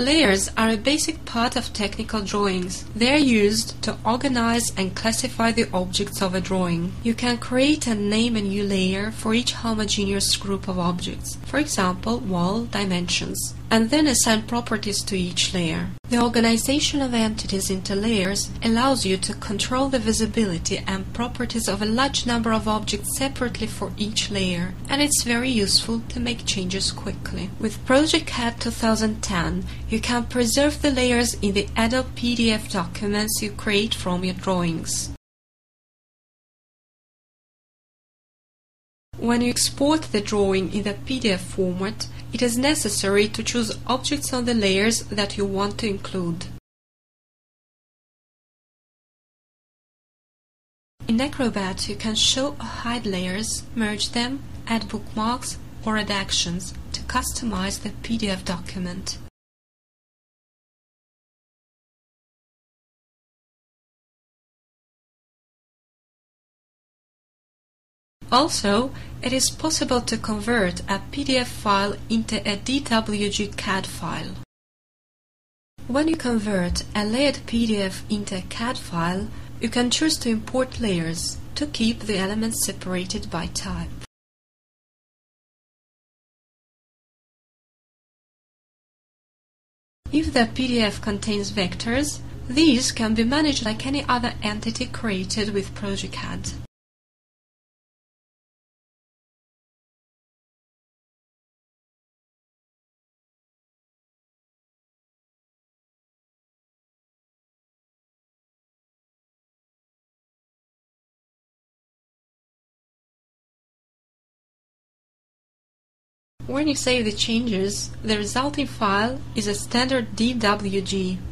Layers are a basic part of technical drawings. They are used to organize and classify the objects of a drawing. You can create and name a new layer for each homogeneous group of objects, for example, wall, dimensions, and then assign properties to each layer. The organization of entities into layers allows you to control the visibility and properties of a large number of objects separately for each layer, and it's very useful to make changes quickly. With progeCAD 2010, you can preserve the layers in the Adobe PDF documents you create from your drawings. When you export the drawing in the PDF format, it is necessary to choose objects on the layers that you want to include. In Acrobat, you can show or hide layers, merge them, add bookmarks, or add actions to customize the PDF document. Also, it is possible to convert a PDF file into a DWG CAD file. When you convert a layered PDF into a CAD file, you can choose to import layers to keep the elements separated by type. If the PDF contains vectors, these can be managed like any other entity created with progeCAD. When you save the changes, the resulting file is a standard DWG.